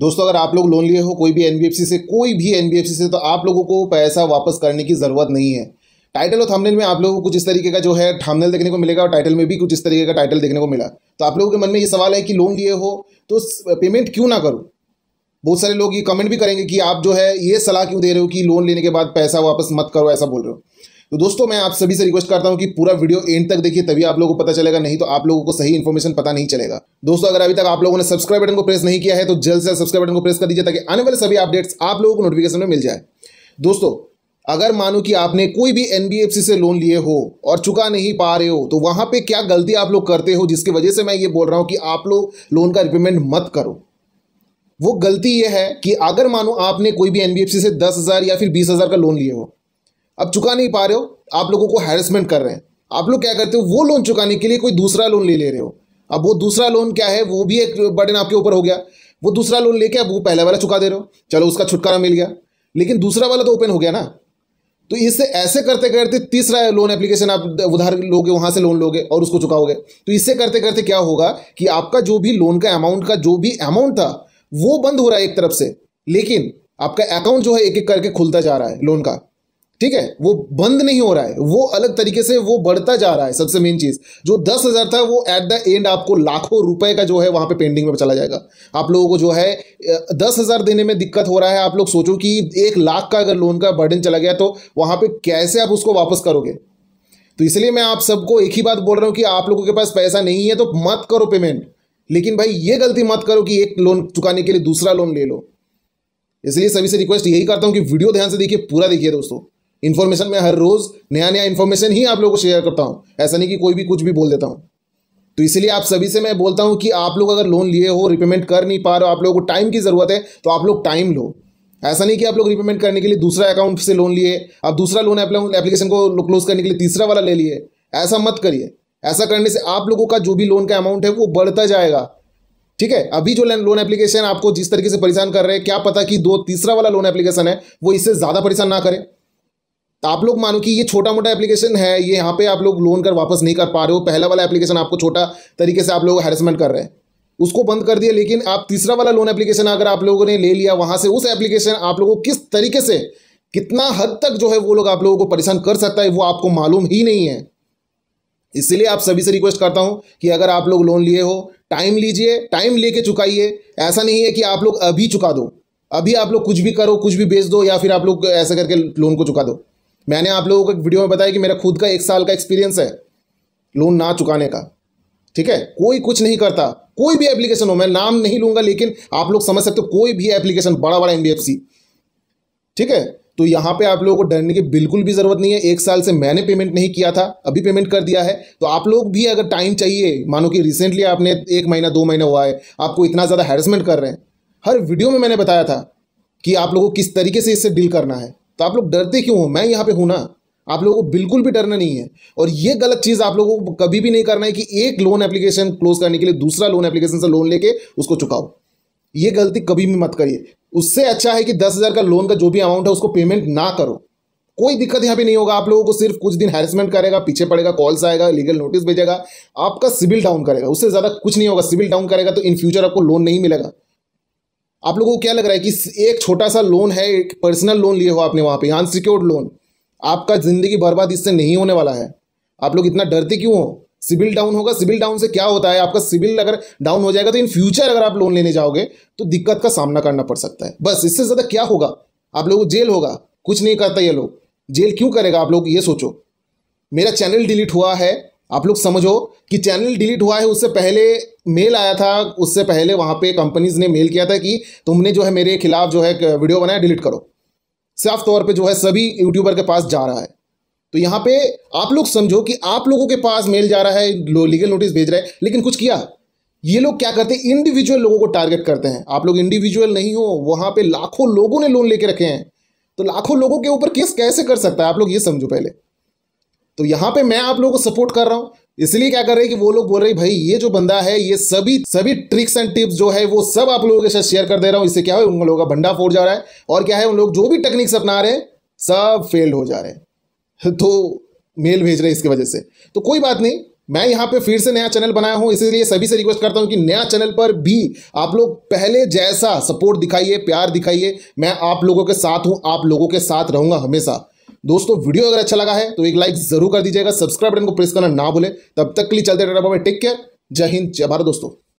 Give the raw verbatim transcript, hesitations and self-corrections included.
दोस्तों अगर आप लोग लोन लिए हो कोई भी एनबीएफसी से कोई भी एनबीएफसी से तो आप लोगों को पैसा वापस करने की ज़रूरत नहीं है। टाइटल और थंबनेल में आप लोगों को कुछ इस तरीके का जो है थंबनेल देखने को मिलेगा और टाइटल में भी कुछ इस तरीके का टाइटल देखने को मिला। तो आप लोगों के मन में ये सवाल है कि लोन लिए हो तो पेमेंट क्यों ना करूँ। बहुत सारे लोग ये कमेंट भी करेंगे कि आप जो है ये सलाह क्यों दे रहे हो कि लोन लेने के बाद पैसा वापस मत करो, ऐसा बोल रहे हो। तो दोस्तों मैं आप सभी से रिक्वेस्ट करता हूं कि पूरा वीडियो एंड तक देखिए, तभी आप लोगों को पता चलेगा, नहीं तो आप लोगों को सही इन्फॉर्मेशन पता नहीं चलेगा। दोस्तों अगर अभी तक आप लोगों ने सब्सक्राइब बटन को प्रेस नहीं किया है तो जल्द से सब्सक्राइब बटन को प्रेस कर दीजिए ताकि आने वाले सभी अपडेट्स आप लोगों को नोटिफिकेशन में मिल जाए। दोस्तों अगर मानो कि आपने कोई भी एनबीएफसी से लोन लिए हो और चुका नहीं पा रहे हो तो वहाँ पर क्या गलती आप लोग करते हो जिसकी वजह से मैं ये बोल रहा हूँ कि आप लोग लोन का रिपेमेंट मत करो। वो गलती ये है कि अगर मानो आपने कोई भी एनबीएफसी से दस हज़ार या फिर बीस हज़ार का लोन लिए हो, अब चुका नहीं पा रहे हो, आप लोगों को हैरेसमेंट कर रहे हैं, आप लोग क्या करते हो वो लोन चुकाने के लिए कोई दूसरा लोन ले ले रहे हो। अब वो दूसरा लोन क्या है, वो भी एक बर्डन आपके ऊपर हो गया। वो दूसरा लोन लेके अब वो पहले वाला चुका दे रहे हो, चलो उसका छुटकारा मिल गया, लेकिन दूसरा वाला तो ओपन हो गया ना। तो इससे ऐसे करते करते तीसरा लोन एप्लीकेशन आप उधार लोगे, वहाँ से लोन लोगे और उसको चुकाओगे। तो इससे करते करते क्या होगा कि आपका जो भी लोन का अमाउंट का जो भी अमाउंट था वो बंद हो रहा है एक तरफ से, लेकिन आपका अकाउंट जो है एक एक करके खुलता जा रहा है लोन का, ठीक है, वो बंद नहीं हो रहा है, वो अलग तरीके से वो बढ़ता जा रहा है। सबसे मेन चीज़ जो दस हज़ार था वो एट द एंड आपको लाखों रुपए का जो है वहाँ पे पेंडिंग में चला जाएगा। आप लोगों को जो है दस हज़ार देने में दिक्कत हो रहा है। आप लोग सोचो कि एक लाख का अगर लोन का बर्डन चला गया तो वहाँ पर कैसे आप उसको वापस करोगे। तो इसलिए मैं आप सबको एक ही बात बोल रहा हूँ कि आप लोगों के पास पैसा नहीं है तो मत करो पेमेंट, लेकिन भाई ये गलती मत करो कि एक लोन चुकाने के लिए दूसरा लोन ले लो। इसलिए सभी से रिक्वेस्ट यही करता हूं कि वीडियो ध्यान से देखिए, पूरा देखिए। दोस्तों इन्फॉर्मेशन में हर रोज नया नया इन्फॉर्मेशन ही आप लोगों को शेयर करता हूं, ऐसा नहीं कि कोई भी कुछ भी बोल देता हूं। तो इसलिए आप सभी से मैं बोलता हूं कि आप लोग अगर लोन लिए हो, रिपेमेंट कर नहीं पा रहे हो, आप लोगों को टाइम की जरूरत है तो आप लोग टाइम लो। ऐसा नहीं कि आप लोग रिपेमेंट करने के लिए दूसरा अकाउंट से लोन लिए, आप दूसरा लोन एप्लीकेशन को क्लोज करने के लिए तीसरा वाला ले लिए, ऐसा मत करिए। ऐसा करने से आप लोगों का जो भी लोन का अमाउंट है वो बढ़ता जाएगा, ठीक है। अभी जो लोन एप्लीकेशन आपको जिस तरीके से परेशान कर रहे हैं, क्या पता कि दो तीसरा वाला लोन एप्लीकेशन है वो इससे ज़्यादा परेशान ना करे। तो आप लोग मानो कि ये छोटा मोटा एप्लीकेशन है, ये यहाँ पे आप लोग लोन कर वापस नहीं कर पा रहे हो, पहला वाला एप्लीकेशन आपको छोटा तरीके से आप लोग हैरेसमेंट कर रहे हैं, उसको बंद कर दिया। लेकिन आप तीसरा वाला लोन एप्लीकेशन अगर आप लोगों ने ले लिया, वहाँ से उस एप्लीकेशन आप लोगों को किस तरीके से कितना हद तक जो है वो लोग आप लोगों को परेशान कर सकता है वो आपको मालूम ही नहीं है। इसलिए आप सभी से रिक्वेस्ट करता हूं कि अगर आप लोग लोन लिए हो टाइम लीजिए, टाइम लेके चुकाइए। ऐसा नहीं है कि आप लोग अभी चुका दो, अभी आप लोग कुछ भी करो, कुछ भी बेच दो या फिर आप लोग ऐसा करके लोन को चुका दो। मैंने आप लोगों को एक वीडियो में बताया कि मेरा खुद का एक साल का एक्सपीरियंस है लोन ना चुकाने का, ठीक है। कोई कुछ नहीं करता, कोई भी एप्लीकेशन हो, मैं नाम नहीं लूँगा लेकिन आप लोग समझ सकते हो, कोई भी एप्लीकेशन, बड़ा बड़ा एनबीएफसी, ठीक है। तो यहाँ पे आप लोगों को डरने की बिल्कुल भी ज़रूरत नहीं है। एक साल से मैंने पेमेंट नहीं किया था, अभी पेमेंट कर दिया है। तो आप लोग भी अगर टाइम चाहिए, मानो कि रिसेंटली आपने एक महीना दो महीना हुआ है, आपको इतना ज़्यादा हैरेसमेंट कर रहे हैं। हर वीडियो में मैंने बताया था कि आप लोगों को किस तरीके से इससे डील करना है। तो आप लोग डरते क्यों हो, मैं यहाँ पर हूँ ना। आप लोगों को बिल्कुल भी डरना नहीं है और ये गलत चीज़ आप लोगों को कभी भी नहीं करना है कि एक लोन एप्लीकेशन क्लोज करने के लिए दूसरा लोन एप्लीकेशन से लोन लेके उसको चुकाओ। ये गलती कभी भी मत करिए। उससे अच्छा है कि दस हज़ार का लोन का जो भी अमाउंट है उसको पेमेंट ना करो, कोई दिक्कत यहाँ पे नहीं होगा। आप लोगों को सिर्फ कुछ दिन हैरेसमेंट करेगा, पीछे पड़ेगा, कॉल्स आएगा, लीगल नोटिस भेजेगा, आपका सिबिल डाउन करेगा, उससे ज़्यादा कुछ नहीं होगा। सिबिल डाउन करेगा तो इन फ्यूचर आपको लोन नहीं मिलेगा। आप लोगों को क्या लग रहा है कि एक छोटा सा लोन है, एक पर्सनल लोन लिए हो आपने, वहाँ पर अनसिक्योर्ड लोन, आपका ज़िंदगी बर्बाद इससे नहीं होने वाला है। आप लोग इतना डरते क्यों हो। सिबिल डाउन होगा, सिबिल डाउन से क्या होता है, आपका सिबिल अगर डाउन हो जाएगा तो इन फ्यूचर अगर आप लोन लेने जाओगे तो दिक्कत का सामना करना पड़ सकता है। बस इससे ज़्यादा क्या होगा, आप लोगों को जेल होगा। कुछ नहीं करता ये लोग, जेल क्यों करेगा आप लोग ये सोचो। मेरा चैनल डिलीट हुआ है, आप लोग समझो कि चैनल डिलीट हुआ है। उससे पहले मेल आया था, उससे पहले वहाँ पर कंपनीज ने मेल किया था कि तुमने जो है मेरे खिलाफ जो है वीडियो बनाया, डिलीट करो। साफ तौर पर जो है सभी यूट्यूबर के पास जा रहा है। तो यहाँ पे आप लोग समझो कि आप लोगों के पास मेल जा रहा है, लीगल नोटिस भेज रहा है, लेकिन कुछ किया। ये लोग क्या करते हैं, इंडिविजुअल लोगों को टारगेट करते हैं। आप लोग इंडिविजुअल नहीं हो, वहाँ पे लाखों लोगों ने लोन लेके रखे हैं, तो लाखों लोगों के ऊपर केस कैसे कर सकता है, आप लोग ये समझो पहले। तो यहाँ पे मैं आप लोगों को सपोर्ट कर रहा हूँ। इसलिए क्या कर रहे हैं कि वो लोग बोल रहे हैं भाई ये जो बंदा है ये सभी सभी ट्रिक्स एंड टिप्स जो है वो सब आप लोगों के साथ शेयर कर दे रहा हूँ। इससे क्या है, उन लोगों का भंडा फोड़ जा रहा है और क्या है, उन लोग जो भी टेक्निक्स अपना रहे हैं सब फेल हो जा रहे हैं। तो मेल भेज रहे हैं इसकी वजह से। तो कोई बात नहीं, मैं यहाँ पे फिर से नया चैनल बनाया हूँ, इसीलिए सभी से रिक्वेस्ट करता हूँ कि नया चैनल पर भी आप लोग पहले जैसा सपोर्ट दिखाइए, प्यार दिखाइए। मैं आप लोगों के साथ हूँ, आप लोगों के साथ रहूँगा हमेशा। दोस्तों वीडियो अगर अच्छा लगा है तो एक लाइक जरूर कर दीजिएगा, सब्सक्राइब बटन को प्रेस करना ना भूलें। तब तक के लिए चलते रहना, टेक केयर, जय हिंद, जय भारत दोस्तों।